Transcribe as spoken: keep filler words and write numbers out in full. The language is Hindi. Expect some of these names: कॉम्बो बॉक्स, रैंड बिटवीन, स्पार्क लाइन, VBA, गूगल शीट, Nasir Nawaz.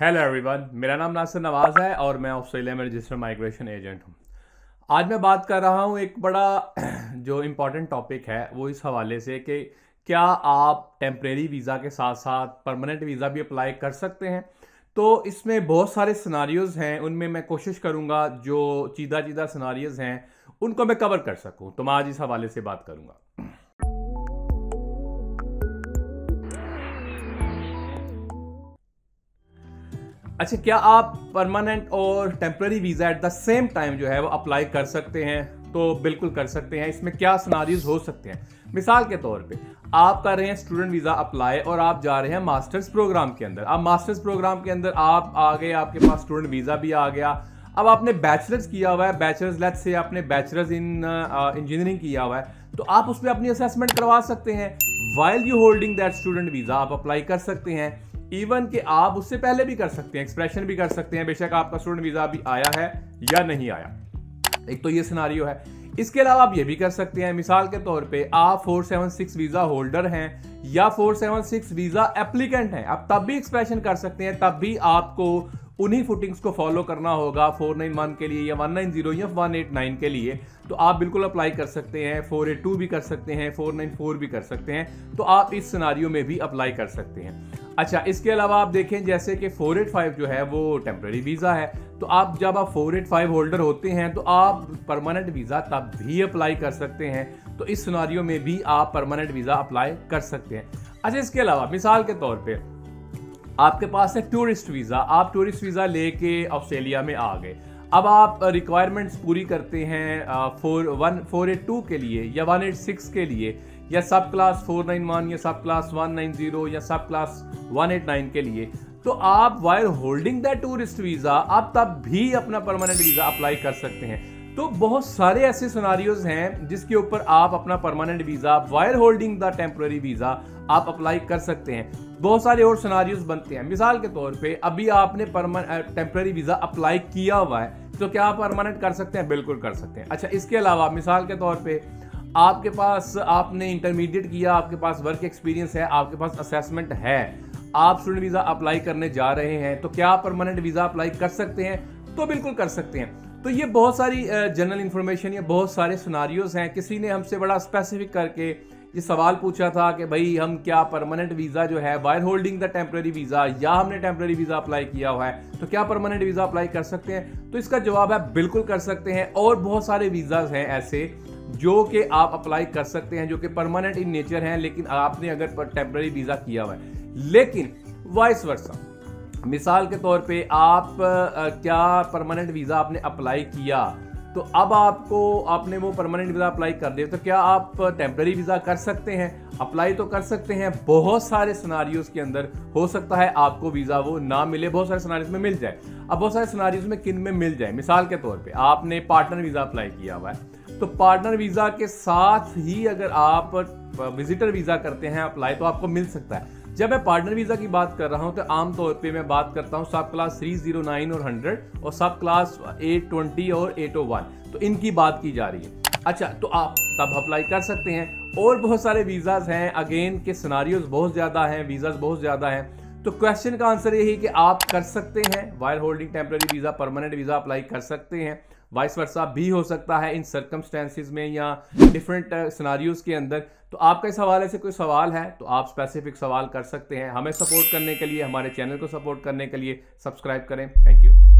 हेलो एवरीवन, मेरा नाम नासिर नवाज़ है और मैं ऑस्ट्रेलिया में रजिस्टर्ड माइग्रेशन एजेंट हूँ। आज मैं बात कर रहा हूँ एक बड़ा जो इम्पोर्टेंट टॉपिक है वो इस हवाले से कि क्या आप टेम्परेरी वीज़ा के साथ साथ परमानेंट वीज़ा भी अप्लाई कर सकते हैं। तो इसमें बहुत सारे सिनारियोज़ हैं, उनमें मैं कोशिश करूँगा जो चीदा चीदा सिनारियोज़ हैं उनको मैं कवर कर सकूँ। तो मैं आज इस हवाले से बात करूँगा। अच्छा, क्या आप परमानेंट और temporary visa at the same time जो है वो अप्लाई कर सकते हैं? तो बिल्कुल कर सकते हैं। इसमें क्या सिनारियोज हो सकते हैं? मिसाल के तौर पे आप कर रहे हैं स्टूडेंट वीज़ा अप्लाई और आप जा रहे हैं मास्टर्स प्रोग्राम के अंदर। आप मास्टर्स प्रोग्राम के अंदर आप आ गए, आपके पास स्टूडेंट वीज़ा भी आ गया। अब आपने बैचलर्स किया हुआ है, बैचलर्स लेट्स से आपने बैचलर्स इन इंजीनियरिंग किया हुआ है, तो आप उसमें अपनी असेसमेंट करवा सकते हैं। While you holding that student visa आप अप्लाई कर सकते हैं। इवन कि आप उससे पहले भी कर सकते हैं, एक्सप्रेशन भी कर सकते हैं, बेशक आपका स्टूडेंट वीज़ा भी आया है या नहीं आया। एक तो ये सिनारियो है। इसके अलावा आप ये भी कर सकते हैं, मिसाल के तौर पे आप four seven six visa holder हैं या four seven six visa applicant हैं, आप तब भी एक्सप्रेशन कर सकते हैं। तब भी आपको उन्हीं फुटिंग्स को फॉलो करना होगा फोर नाइन वन के लिए या वन नाइन जीरो या वन एट नाइन के लिए। तो आप बिल्कुल अप्लाई कर सकते हैं, फोर एट टू भी कर सकते हैं, फोर नाइन फोर भी कर सकते हैं। तो आप इस सिनारियो में भी अप्लाई कर सकते हैं। अच्छा, इसके अलावा आप देखें जैसे कि फोर एट फाइव जो है वो टेम्परेरी वीज़ा है। तो आप जब आप फोर एट फाइव होल्डर होते हैं तो आप परमानेंट वीज़ा तब भी अप्लाई कर सकते हैं। तो इस सिनारियो में भी आप परमानेंट वीज़ा अप्लाई कर सकते हैं। अच्छा, इसके अलावा मिसाल के तौर पर आपके पास है टूरिस्ट वीज़ा। आप टूरिस्ट वीज़ा लेके ऑस्ट्रेलिया में आ गए, अब आप रिक्वायरमेंट्स पूरी करते हैं four one four eight two के लिए या वन एट सिक्स के लिए या सब क्लास फोर नाइन वन या सब क्लास वन नाइन ज़ीरो या सब क्लास वन एट नाइन के लिए। तो आप while holding that tourist visa आप तब भी अपना परमानेंट वीज़ा अप्लाई कर सकते हैं। तो बहुत सारे ऐसे सिनारियोज़ हैं जिसके ऊपर आप अपना permanent visa while holding the temporary visa आप अप्लाई कर सकते हैं। बहुत सारे और सिनारियोज़ बनते हैं। मिसाल के तौर पे अभी आपने परमानेंट टेम्परेरी वीज़ा अप्लाई किया हुआ है, तो क्या आप परमानेंट कर सकते हैं? बिल्कुल कर सकते हैं। अच्छा, इसके अलावा मिसाल के तौर पर आपके पास आपने इंटरमीडिएट किया, आपके पास वर्क एक्सपीरियंस है, आपके पास असेसमेंट है, आप स्टूडेंट वीज़ा अप्लाई करने जा रहे हैं, तो क्या आप परमानेंट वीज़ा अप्लाई कर सकते हैं? तो बिल्कुल कर सकते हैं। तो ये बहुत सारी जनरल इन्फॉर्मेशन, ये बहुत सारे सिनारियोज़ हैं। किसी ने हमसे बड़ा स्पेसिफिक करके ये सवाल पूछा था कि भाई हम क्या परमानेंट वीज़ा जो है while holding the temporary visa या हमने टेम्परेरी वीज़ा अप्लाई किया हुआ है तो क्या परमानेंट वीज़ा अप्लाई कर सकते हैं? तो इसका जवाब है बिल्कुल कर सकते हैं। और बहुत सारे वीज़ाज़ हैं ऐसे जो कि आप अप्लाई कर सकते हैं जो कि परमानेंट इन नेचर हैं, लेकिन आपने अगर टेम्परेरी वीज़ा किया हुआ है। लेकिन वाइस वर्सा, मिसाल के तौर पे आप आ, क्या परमानेंट वीज़ा आपने अप्लाई किया, तो अब आपको आपने वो परमानेंट वीज़ा अप्लाई कर दिया, तो क्या आप टेम्परेरी वीज़ा कर सकते हैं? अप्लाई तो कर सकते हैं। बहुत सारे सिनारियोज़ के अंदर हो सकता है आपको वीज़ा वो ना मिले, बहुत सारे सिनारियोज़ में मिल जाए। अब बहुत सारे सिनारियोज़ में किन में मिल जाए? मिसाल के तौर पर आपने पार्टनर वीज़ा अप्लाई किया हुआ है, तो पार्टनर वीज़ा के साथ ही अगर आप विजिटर वीज़ा करते हैं अप्लाई तो आपको मिल सकता है। जब मैं पार्टनर वीज़ा की बात कर रहा हूं तो आमतौर पे मैं बात करता हूं subclass three zero nine और हंड्रेड और सब क्लास एट ट्वेंटी और एट ओ वन, तो इनकी बात की जा रही है। अच्छा, तो आप तब अप्लाई कर सकते हैं। और बहुत सारे वीज़ाज़ हैं, अगेन के सिनारियोज़ बहुत ज़्यादा हैं, वीज़ाज़ बहुत ज़्यादा हैं। तो क्वेश्चन का आंसर यही कि आप कर सकते हैं while holding temporary visa permanent visa apply कर सकते हैं। वाइस वर्सा भी हो सकता है इन सर्कमस्टेंसेस में या डिफरेंट सिनारियोज़ के अंदर। तो आपका इस हवाले से कोई सवाल है तो आप स्पेसिफिक सवाल कर सकते हैं। हमें सपोर्ट करने के लिए, हमारे चैनल को सपोर्ट करने के लिए सब्सक्राइब करें। Thank you.